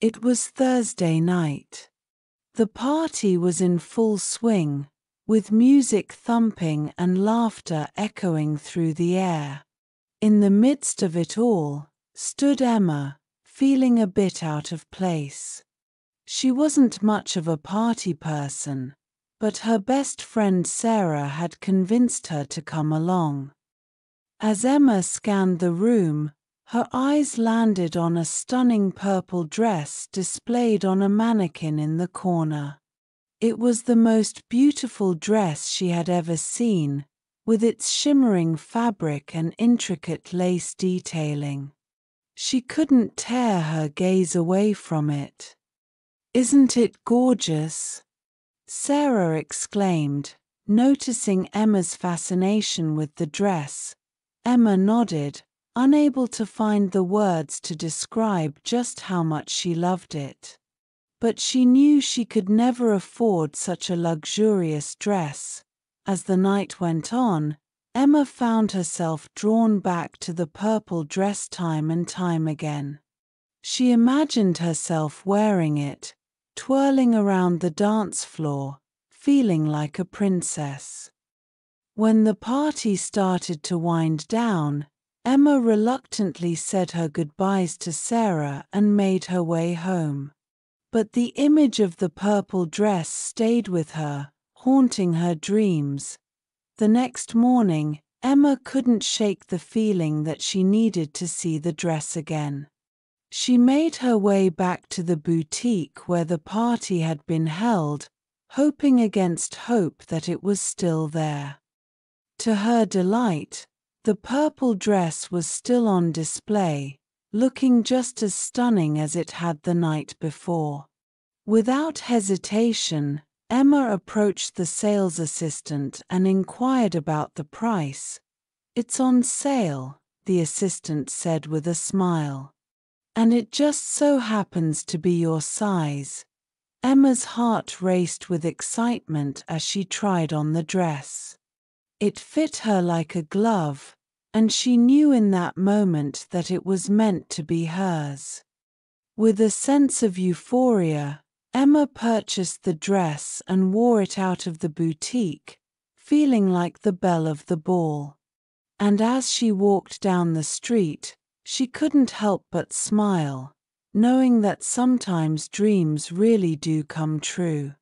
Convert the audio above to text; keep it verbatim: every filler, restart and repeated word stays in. It was Thursday night. The party was in full swing, with music thumping and laughter echoing through the air. In the midst of it all, stood Emma, feeling a bit out of place. She wasn't much of a party person, but her best friend Sarah had convinced her to come along. As Emma scanned the room, her eyes landed on a stunning purple dress displayed on a mannequin in the corner. It was the most beautiful dress she had ever seen, with its shimmering fabric and intricate lace detailing. She couldn't tear her gaze away from it. "Isn't it gorgeous?" Sarah exclaimed, noticing Emma's fascination with the dress. Emma nodded, unable to find the words to describe just how much she loved it. But she knew she could never afford such a luxurious dress. As the night went on, Emma found herself drawn back to the purple dress time and time again. She imagined herself wearing it, twirling around the dance floor, feeling like a princess. When the party started to wind down, Emma reluctantly said her goodbyes to Sarah and made her way home. But the image of the purple dress stayed with her, haunting her dreams. The next morning, Emma couldn't shake the feeling that she needed to see the dress again. She made her way back to the boutique where the party had been held, hoping against hope that it was still there. To her delight, the purple dress was still on display, looking just as stunning as it had the night before. Without hesitation, Emma approached the sales assistant and inquired about the price. "It's on sale," the assistant said with a smile. "And it just so happens to be your size." Emma's heart raced with excitement as she tried on the dress. It fit her like a glove, and she knew in that moment that it was meant to be hers. With a sense of euphoria, Emma purchased the dress and wore it out of the boutique, feeling like the belle of the ball. And as she walked down the street, she couldn't help but smile, knowing that sometimes dreams really do come true.